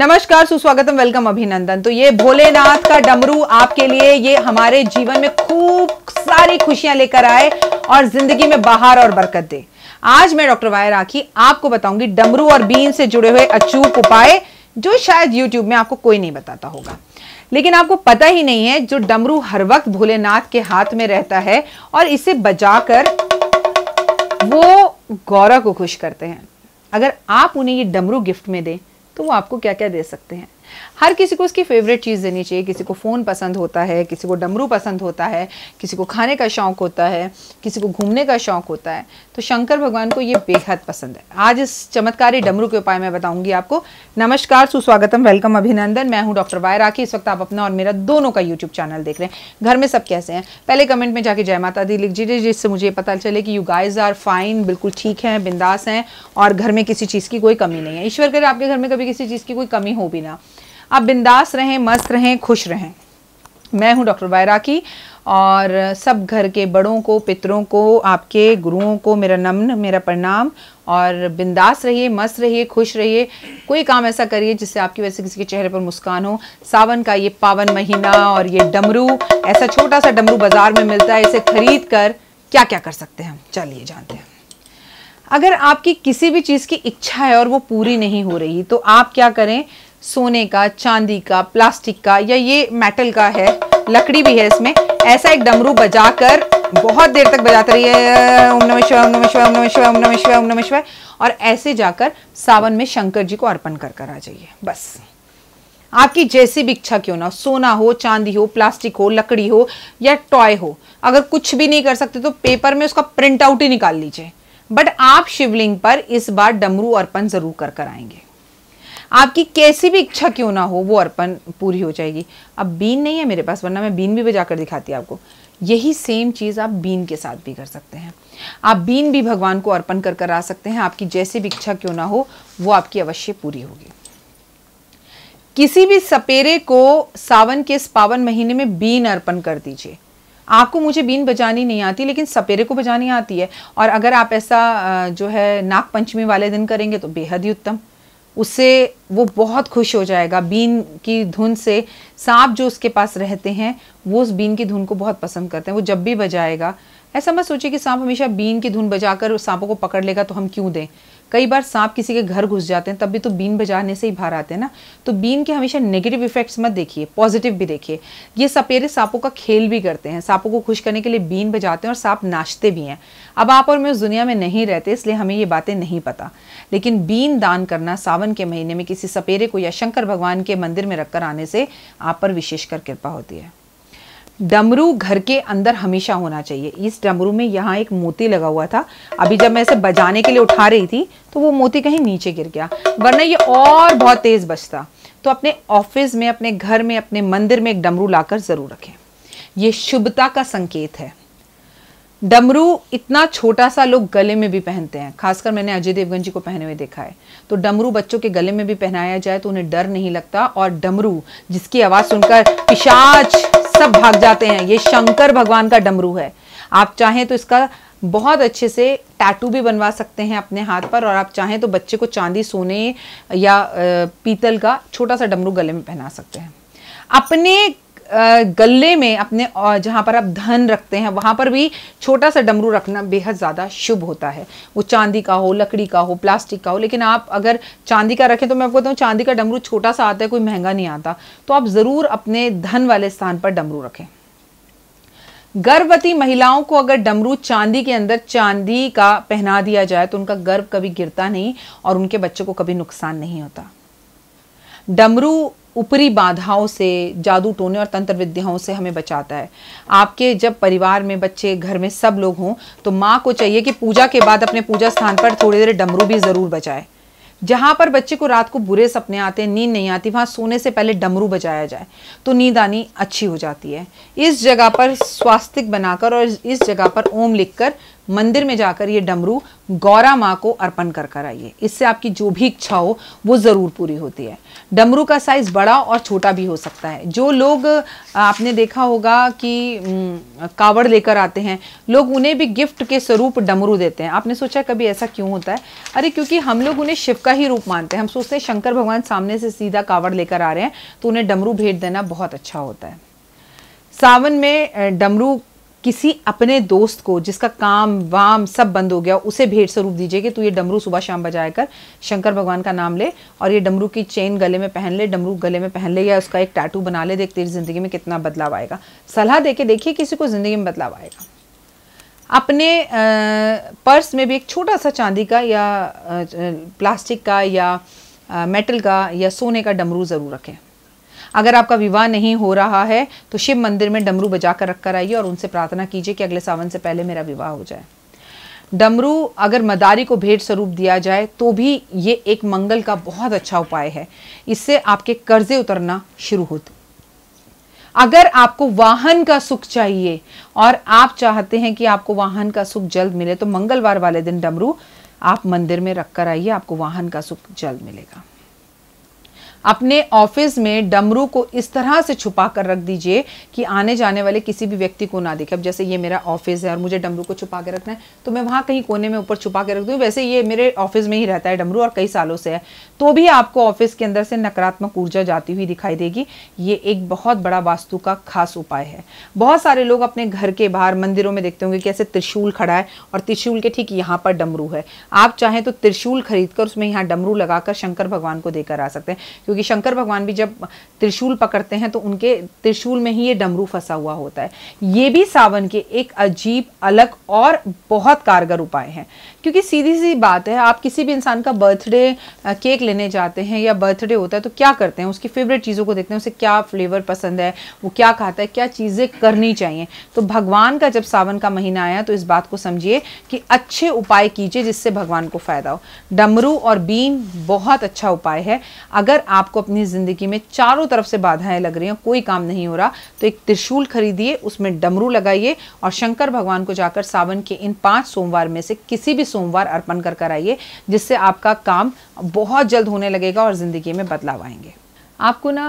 नमस्कार, सुस्वागतम, वेलकम, अभिनंदन। तो ये भोलेनाथ का डमरू आपके लिए, ये हमारे जीवन में खूब सारी खुशियां लेकर आए और जिंदगी में बहार और बरकत दे। आज मैं डॉक्टर वाई राखी आपको बताऊंगी डमरू और बीन से जुड़े हुए अचूक उपाय, जो शायद यूट्यूब में आपको कोई नहीं बताता होगा। लेकिन आपको पता ही नहीं है, जो डमरू हर वक्त भोलेनाथ के हाथ में रहता है और इसे बजाकर वो गौरा को खुश करते हैं। अगर आप उन्हें ये डमरू गिफ्ट में दें तो वो आपको क्या क्या दे सकते हैं। हर किसी को उसकी फेवरेट चीज़ देनी चाहिए। किसी को फ़ोन पसंद होता है, किसी को डमरू पसंद होता है, किसी को खाने का शौक़ होता है, किसी को घूमने का शौक़ होता है। तो शंकर भगवान को ये बेहद पसंद है। आज इस चमत्कारी डमरू के उपाय मैं बताऊंगी आपको। नमस्कार, सुस्वागतम, वेलकम, अभिनंदन। मैं हूँ डॉक्टर वाई राखी। इस वक्त आप अपना और मेरा दोनों का यूट्यूब चैनल देख रहे हैं। घर में सब कैसे हैं, पहले कमेंट में जाके जय माता दी लिख दीजिए, जिससे मुझे पता चले कि यू गाइज आर फाइन, बिल्कुल ठीक हैं, बिंदास हैं और घर में किसी चीज़ की कोई कमी नहीं है। ईश्वर करे आपके घर में कभी किसी चीज़ की कोई कमी हो भी ना। आप बिंदास रहें, मस्त रहें, खुश रहें। मैं हूं डॉक्टर वाई राखी और सब घर के बड़ों को, पितरों को, आपके गुरुओं को मेरा नमन, मेरा प्रणाम। और बिंदास रहिए, मस्त रहिए, खुश रहिए। कोई काम ऐसा करिए जिससे आपकी वजह से किसी के चेहरे पर मुस्कान हो। सावन का ये पावन महीना और ये डमरू, ऐसा छोटा सा डमरू बाज़ार में मिलता है, इसे खरीद कर क्या क्या कर सकते हैं, चलिए जानते हैं। अगर आपकी किसी भी चीज़ की इच्छा है और वो पूरी नहीं हो रही, तो आप क्या करें। सोने का, चांदी का, प्लास्टिक का, या ये मेटल का है, लकड़ी भी है इसमें, ऐसा एक डमरू बजाकर बहुत देर तक बजाते रहिए, ओम नमः शिवाय, ओम नमः शिवाय, ओम नमः शिवाय, ओम नमः शिवाय, ओम नमः शिवाय, और ऐसे जाकर सावन में शंकर जी को अर्पण कर कर आ जाइए। बस आपकी जैसी भी इच्छा क्यों ना, सोना हो, चांदी हो, प्लास्टिक हो, लकड़ी हो या टॉय हो। अगर कुछ भी नहीं कर सकते तो पेपर में उसका प्रिंट आउट ही निकाल लीजिए, बट आप शिवलिंग पर इस बार डमरू अर्पण जरूर कर कर आएंगे। आपकी कैसी भी इच्छा क्यों ना हो, वो अर्पण पूरी हो जाएगी। अब बीन नहीं है मेरे पास, वरना मैं बीन भी बजाकर दिखाती आपको। यही सेम चीज़ आप बीन के साथ भी कर सकते हैं। आप बीन भी भगवान को अर्पण कर कर आ सकते हैं। आपकी जैसी भी इच्छा क्यों ना हो, वो आपकी अवश्य पूरी होगी। किसी भी सपेरे को सावन के इस पावन महीने में बीन अर्पण कर दीजिए। आपको, मुझे बीन बजानी नहीं आती, लेकिन सपेरे को बजानी आती है। और अगर आप ऐसा जो है नागपंचमी वाले दिन करेंगे तो बेहद ही उत्तम, उससे वो बहुत खुश हो जाएगा। बीन की धुन से सांप जो उसके पास रहते हैं, वो उस बीन की धुन को बहुत पसंद करते हैं। वो जब भी बजाएगा, ऐसा मत सोचिए कि सांप हमेशा बीन की धुन बजाकर सांपों को पकड़ लेगा तो हम क्यों दें। कई बार सांप किसी के घर घुस जाते हैं, तब भी तो बीन बजाने से ही बाहर आते हैं ना। तो बीन के हमेशा नेगेटिव इफेक्ट्स मत देखिए, पॉजिटिव भी देखिए। ये सपेरे सांपों का खेल भी करते हैं, सांपों को खुश करने के लिए बीन बजाते हैं और सांप नाचते भी हैं। अब आप और मैं उस दुनिया में नहीं रहते, इसलिए हमें ये बातें नहीं पता, लेकिन बीन दान करना सावन के महीने में किसी सपेरे को या शंकर भगवान के मंदिर में रखकर आने से आप पर विशेषकर कृपा होती है। डमरू घर के अंदर हमेशा होना चाहिए। इस डमरू में यहाँ एक मोती लगा हुआ था, अभी जब मैं इसे बजाने के लिए उठा रही थी तो वो मोती कहीं नीचे गिर गया, वरना ये और बहुत तेज़ बजता। तो अपने ऑफिस में, अपने घर में, अपने मंदिर में एक डमरू लाकर ज़रूर रखें। ये शुभता का संकेत है। डमरू इतना छोटा सा लोग गले में भी पहनते हैं, खासकर मैंने अजय देवगन जी को पहने हुए देखा है। तो डमरू बच्चों के गले में भी पहनाया जाए तो उन्हें डर नहीं लगता, और डमरू जिसकी आवाज़ सुनकर पिशाच सब भाग जाते हैं, ये शंकर भगवान का डमरू है। आप चाहें तो इसका बहुत अच्छे से टैटू भी बनवा सकते हैं अपने हाथ पर, और आप चाहें तो बच्चे को चांदी, सोने या पीतल का छोटा सा डमरू गले में पहना सकते हैं। अपने गले में, अपने जहाँ पर आप धन रखते हैं, वहाँ पर भी छोटा सा डमरू रखना बेहद ज़्यादा शुभ होता है। वो चांदी का हो, लकड़ी का हो, प्लास्टिक का हो, लेकिन आप अगर चांदी का रखें तो मैं आपको बताऊँ, चांदी का डमरू छोटा सा आता है, कोई महंगा नहीं आता। तो आप ज़रूर अपने धन वाले स्थान पर डमरू रखें। गर्भवती महिलाओं को अगर डमरू चांदी के अंदर चांदी का पहना दिया जाए तो उनका गर्भ कभी गिरता नहीं और उनके बच्चों को कभी नुकसान नहीं होता। डमरू ऊपरी बाधाओं से, जादू टोने और तंत्र विद्याओं से हमें बचाता है। आपके जब परिवार में, बच्चे, घर में सब लोग हों तो माँ को चाहिए कि पूजा के बाद अपने पूजा स्थान पर थोड़ी देर डमरू भी ज़रूर बजाए। जहाँ पर बच्चे को रात को बुरे सपने आते हैं, नींद नहीं आती, वहाँ सोने से पहले डमरू बजाया जाए तो नींद आनी अच्छी हो जाती है। इस जगह पर स्वास्तिक बनाकर और इस जगह पर ओम लिखकर मंदिर में जाकर ये डमरू गौरा माँ को अर्पण कर कर आइए। इससे आपकी जो भी इच्छा हो वो ज़रूर पूरी होती है। डमरू का साइज़ बड़ा और छोटा भी हो सकता है। जो लोग आपने देखा होगा कि कावड़ लेकर आते हैं लोग, उन्हें भी गिफ्ट के स्वरूप डमरू देते हैं। आपने सोचा कभी ऐसा क्यों होता है? अरे क्योंकि हम लोग उन्हें शिव का ही रूप मानते हैं। हम सोचते हैं शंकर भगवान सामने से सीधा कावड़ लेकर आ रहे हैं, तो उन्हें डमरू भेंट देना बहुत अच्छा होता है। सावन में डमरू किसी अपने दोस्त को जिसका काम वाम सब बंद हो गया उसे भेंट स्वरूप दीजिए कि तू ये डमरू सुबह शाम बजाया कर, शंकर भगवान का नाम ले और ये डमरू की चेन गले में पहन ले, डमरू गले में पहन ले या उसका एक टैटू बना ले। देख तेरी ज़िंदगी में कितना बदलाव आएगा। सलाह दे के देखिए, किसी को ज़िंदगी में बदलाव आएगा। अपने पर्स में भी एक छोटा सा चांदी का या प्लास्टिक का या मेटल का या सोने का डमरू ज़रूर रखें। अगर आपका विवाह नहीं हो रहा है तो शिव मंदिर में डमरू बजा कर रख कर आइए और उनसे प्रार्थना कीजिए कि अगले सावन से पहले मेरा विवाह हो जाए। डमरू अगर मदारी को भेंट स्वरूप दिया जाए तो भी ये एक मंगल का बहुत अच्छा उपाय है। इससे आपके कर्जे उतरना शुरू होते। अगर आपको वाहन का सुख चाहिए और आप चाहते हैं कि आपको वाहन का सुख जल्द मिले तो मंगलवार वाले दिन डमरू आप मंदिर में रख कर आइए, आपको वाहन का सुख जल्द मिलेगा। अपने ऑफिस में डमरू को इस तरह से छुपा कर रख दीजिए कि आने जाने वाले किसी भी व्यक्ति को ना दिखे। अब जैसे ये मेरा ऑफिस है और मुझे डमरू को छुपा के रखना है तो मैं वहाँ कहीं कोने में ऊपर छुपा के रख दूँ। वैसे ये मेरे ऑफिस में ही रहता है डमरू और कई सालों से है, तो भी आपको ऑफिस के अंदर से नकारात्मक ऊर्जा जाती हुई दिखाई देगी। ये एक बहुत बड़ा वास्तु का खास उपाय है। बहुत सारे लोग अपने घर के बाहर मंदिरों में देखते होंगे कि ऐसे त्रिशूल खड़ा है और त्रिशूल के ठीक यहाँ पर डमरू है। आप चाहें तो त्रिशूल खरीद कर उसमें यहाँ डमरू लगाकर शंकर भगवान को देकर आ सकते हैं, क्योंकि शंकर भगवान भी जब त्रिशूल पकड़ते हैं तो उनके त्रिशूल में ही ये डमरू फंसा हुआ होता है। ये भी सावन के एक अजीब, अलग और बहुत कारगर उपाय हैं। क्योंकि सीधी सी बात है, आप किसी भी इंसान का बर्थडे केक लेने जाते हैं या बर्थडे होता है तो क्या करते हैं? उसकी फेवरेट चीज़ों को देखते हैं, उसे क्या फ्लेवर पसंद है, वो क्या खाता है, क्या चीज़ें करनी चाहिए। तो भगवान का जब सावन का महीना आया तो इस बात को समझिए कि अच्छे उपाय कीजिए जिससे भगवान को फ़ायदा हो। डमरू और बीन बहुत अच्छा उपाय है। अगर आपको अपनी ज़िंदगी में चारों तरफ से बाधाएं लग रही हैं, कोई काम नहीं हो रहा, तो एक त्रिशूल खरीदिए, उसमें डमरू लगाइए और शंकर भगवान को जाकर सावन के इन 5 सोमवार में से किसी भी सोमवार अर्पण कर कर आइए, जिससे आपका काम बहुत जल्द होने लगेगा और ज़िंदगी में बदलाव आएंगे। आपको ना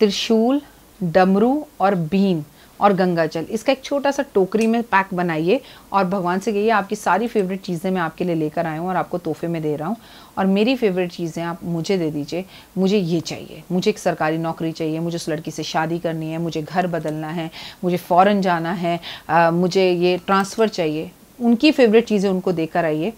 त्रिशूल, डमरू और बीन और गंगा जल, इसका एक छोटा सा टोकरी में पैक बनाइए और भगवान से कहिए आपकी सारी फेवरेट चीज़ें मैं आपके लिए लेकर आया हूँ और आपको तोहफे में दे रहा हूँ और मेरी फेवरेट चीज़ें आप मुझे दे दीजिए। मुझे ये चाहिए, मुझे एक सरकारी नौकरी चाहिए, मुझे उस लड़की से शादी करनी है, मुझे घर बदलना है, मुझे फ़ॉरन जाना है, मुझे ये ट्रांसफ़र चाहिए। उनकी फेवरेट चीज़ें उनको देकर आइए।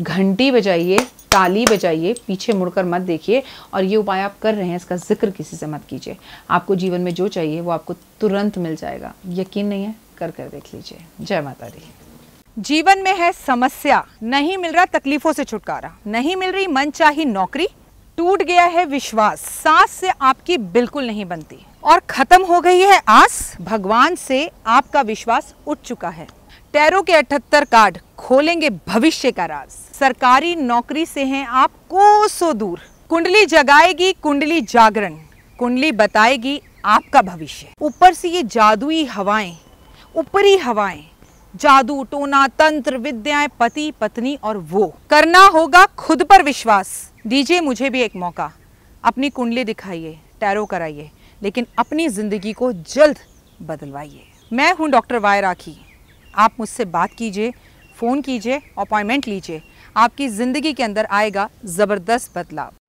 घंटी बजाइए, ताली बजाइए, पीछे मुड़कर मत देखिए और ये उपाय आप कर रहे हैं इसका जिक्र किसी से मत कीजिए। आपको जीवन में जो चाहिए वो आपको तुरंत मिल जाएगा। यकीन नहीं है, कर देख लीजिए। जय माता दी। जीवन में है समस्या, नहीं मिल रहा तकलीफों से छुटकारा, नहीं मिल रही मनचाही नौकरी, टूट गया है विश्वास, सांस से आपकी बिल्कुल नहीं बनती और खत्म हो गई है आस, भगवान से आपका विश्वास उठ चुका है। टैरो के 78 कार्ड खोलेंगे भविष्य का राज। सरकारी नौकरी से हैं आप कोसों दूर, कुंडली जगाएगी, कुंडली जागरण, कुंडली बताएगी आपका भविष्य। ऊपर से ये जादुई हवाएं, ऊपरी हवाएं, जादू टोना तंत्र विद्याएं, पति पत्नी और वो। करना होगा खुद पर विश्वास। दीजिए मुझे भी एक मौका, अपनी कुंडली दिखाइए, टैरो कराइए, लेकिन अपनी जिंदगी को जल्द बदलवाइए। मैं हूँ डॉक्टर वाई राखी। आप मुझसे बात कीजिए, फ़ोन कीजिए, अपॉइंटमेंट लीजिए। आपकी ज़िंदगी के अंदर आएगा ज़बरदस्त बदलाव।